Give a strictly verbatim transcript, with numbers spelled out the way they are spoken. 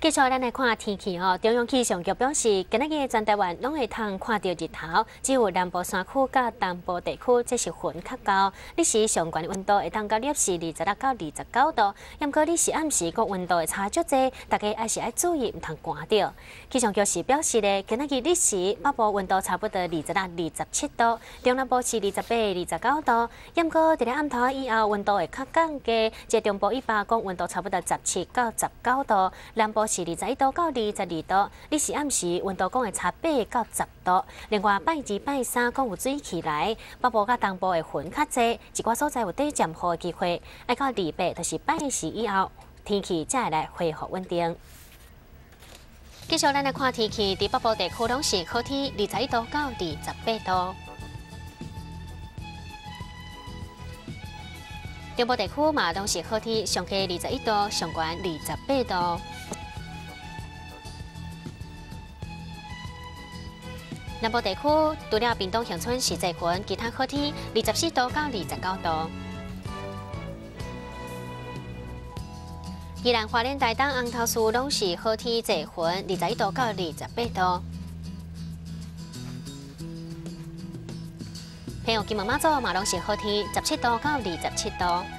继续咱来看天气哦。中央气象局表示，今日嘅全台湾拢会通看到日头，只有南部山区甲东部地区即是云较高。日时上悬温度会通到摄氏二十六到二十九度，毋过日时暗时各温度会差足济，大家还是要注意毋通寒着。气象局是表示咧，今日嘅日时北部温度差不多二十六、二十七度，中南部是二十八、二十九度，毋过伫咧暗头以后温度会较降低，即中部以北讲温度差不多十七到十九度，南部是二十一度到二十二度，日时暗时温度讲会差八到十度。另外拜二、拜三讲有水起来，北部甲东部的云较济，一寡所在有短暂雨的机会。爱到礼拜就是拜四以后，天气才会来恢复稳定。继续咱来看天气，伫北部地区拢是好天，二十一度到二十八度。 中部地区嘛，拢是好天，上低二十一度，上悬二十八度。南部地区除了屏东恒春是侪云，其他好天，二十四度到二十九度。宜兰花莲台东红头厝拢是好天，侪云，二十一度到二十八度。 朋友，今晚马祖嘛拢是好天，十七度到二十七度。